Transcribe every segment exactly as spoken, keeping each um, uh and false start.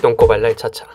Tonko bailar el chacha.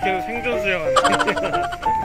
이태우 생존 수영하네. 목숨!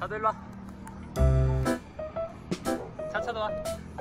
다들 일로 와. 차차도 와.